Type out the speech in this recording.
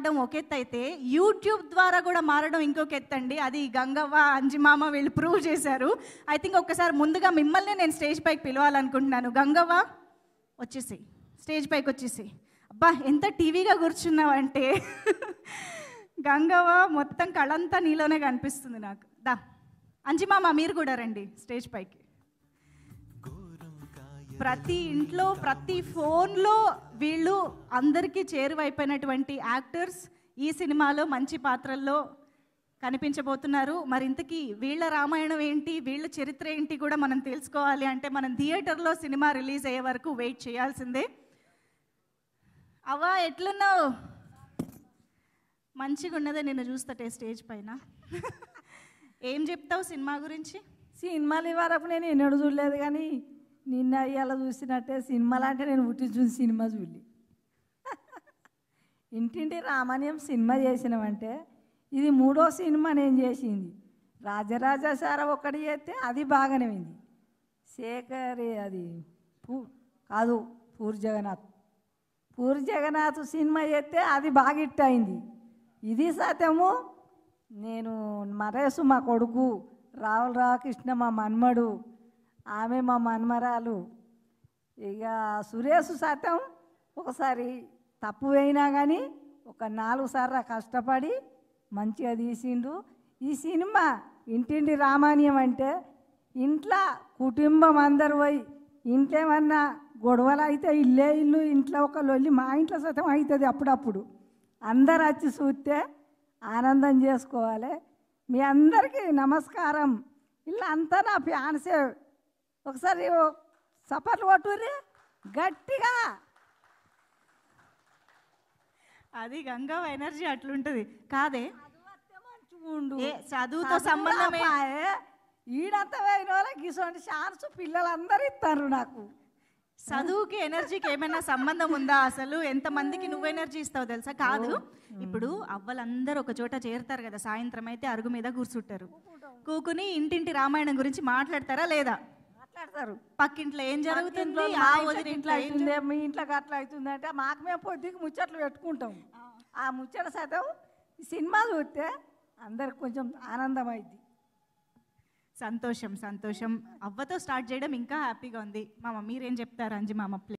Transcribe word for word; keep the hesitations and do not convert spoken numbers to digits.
ఆపడం ఒక ఎత్తైతే యూట్యూబ్ ద్వారా కూడా మారడం ఇంకొక ఎత్తండి. అది గంగవ్వ అంజిమామ వీళ్ళు ప్రూవ్ చేశారు. ఐ థింక్ ఒక్కసారి ముందుగా మిమ్మల్ని నేను స్టేజ్ పైకి పిలవాలనుకుంటున్నాను. గంగవ్వ వచ్చేసి స్టేజ్ పైకి వచ్చేసి. అబ్బా ఎంత టీవీగా కూర్చున్నావంటే గంగవ్వ మొత్తం కళ్ళంతా నీలోనే కనిపిస్తుంది నాకు. దా అంజిమామ మీరు కూడా రండి స్టేజ్ పైకి. ప్రతి ఇంట్లో ప్రతి ఫోన్లో వీళ్ళు అందరికీ చేరువైపోయినటువంటి యాక్టర్స్ ఈ సినిమాలో మంచి పాత్రల్లో కనిపించబోతున్నారు. మరి ఇంతకీ వీళ్ళ రామాయణం ఏంటి, వీళ్ళ చరిత్ర ఏంటి కూడా మనం తెలుసుకోవాలి అంటే మనం థియేటర్లో సినిమా రిలీజ్ అయ్యే వరకు వెయిట్ చేయాల్సిందే. అవ్వా ఎట్లున్నావు? మంచిగా ఉన్నదే నిన్ను చూస్తటే స్టేజ్ పైన. ఏం చెప్తావు సినిమా గురించి? సినిమాలు ఇవ్వరకు నేను ఎన్నడూ చూడలేదు కానీ నిన్న అయ్యేలా చూసినట్టే. సినిమాలు అంటే నేను పుట్టి చూసి సినిమా చూడలే. ఇంటింటి రామాయణం సినిమా చేసినామంటే ఇది మూడో సినిమా నేను చేసింది. రాజరాజ సార్ ఒకటి చేస్తే అది బాగానే ఉంది. శేఖర్ అది పూ కాదు పూరి జగన్నాథ్ పూరి జగన్నాథ్ సినిమా చేస్తే అది బాగా హిట్ అయింది. ఇది సత్యము. నేను మరేసు మా కొడుకు రావుల రామకృష్ణ మా మన్మడు, ఆమె మా మన్మరాలు, ఇక సురేష్ సతం ఒకసారి తప్పు అయినా కానీ ఒక నాలుగు సార్లు కష్టపడి మంచిగా తీసిండు. ఈ సినిమా ఇంటింటి రామాయణం అంటే ఇంట్లో కుటుంబం అందరు పోయి ఇంట్లో ఏమన్నా గొడవలు అయితే ఇల్లే ఇల్లు ఇంట్లో ఒకళ్ళు వెళ్ళి మా ఇంట్లో సతం అవుతుంది అప్పుడప్పుడు. అందరు వచ్చి చూస్తే ఆనందం చేసుకోవాలి. మీ అందరికీ నమస్కారం. ఇలా అంతా నా ఫ్యాన్సే. ఒకసారి సపర్లు కొట్టుర్రి గట్టిగా. అది గంగవ్వ ఎనర్జీ అట్లుంటది. కాదే చూడు చదువుతో సంబంధం ఈడంతా పోయిన వాళ్ళకి ఇటువంటి ఛాన్స్ పిల్లలందరూ ఇస్తారు. నాకు చదువుకి ఎనర్జీకి ఏమైనా సంబంధం ఉందా అసలు? ఎంతమందికి నువ్వు ఎనర్జీ ఇస్తావు తెలుసా? కాదు, ఇప్పుడు అవ్వలందరూ ఒక చోట చేరుతారు కదా సాయంత్రం అయితే అరుగు మీద కూర్చుంటారు. కూకుని ఇంటింటి రామాయణం గురించి మాట్లాడతారా లేదా? పక్కింట్లో ఏం జరుగుతుంది, మీ ఇంట్లో అట్లా అవుతుందంటే మాకు మేము పొద్దుకి ముచ్చట్లు పెట్టుకుంటాం. ఆ ముచ్చట సతం సినిమా చూస్తే అందరికి కొంచెం ఆనందం అయింది. సంతోషం సంతోషం. అవ్వతో స్టార్ట్ చేయడం ఇంకా హ్యాపీగా ఉంది. మామ మీరేం చెప్తారు అంజిమామ?